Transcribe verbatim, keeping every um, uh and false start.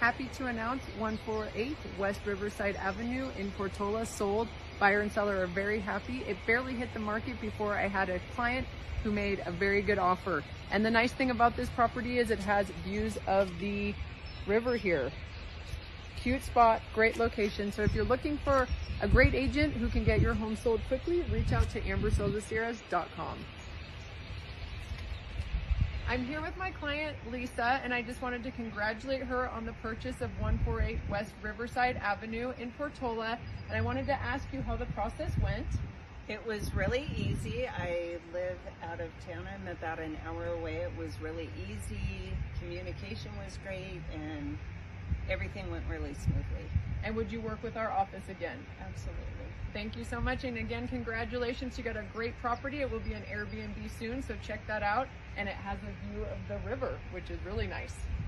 Happy to announce one forty-eight West Riverside Avenue in Portola sold. Buyer and seller are very happy. It barely hit the market before I had a client who made a very good offer. And the nice thing about this property is it has views of the river here. Cute spot, great location. So if you're looking for a great agent who can get your home sold quickly, reach out to Amber Sells The Sierras dot com. I'm here with my client, Lisa, and I just wanted to congratulate her on the purchase of one forty-eight West Riverside Avenue in Portola. And I wanted to ask you how the process went. It was really easy. I live out of town. I'm about an hour away. It was really easy. Communication was great, and everything went really smoothly. And would you work with our office again? Absolutely. Thank you so much, and again, congratulations. You got a great property. It will be an Airbnb soon, so check that out. And it has a view of the river, which is really nice.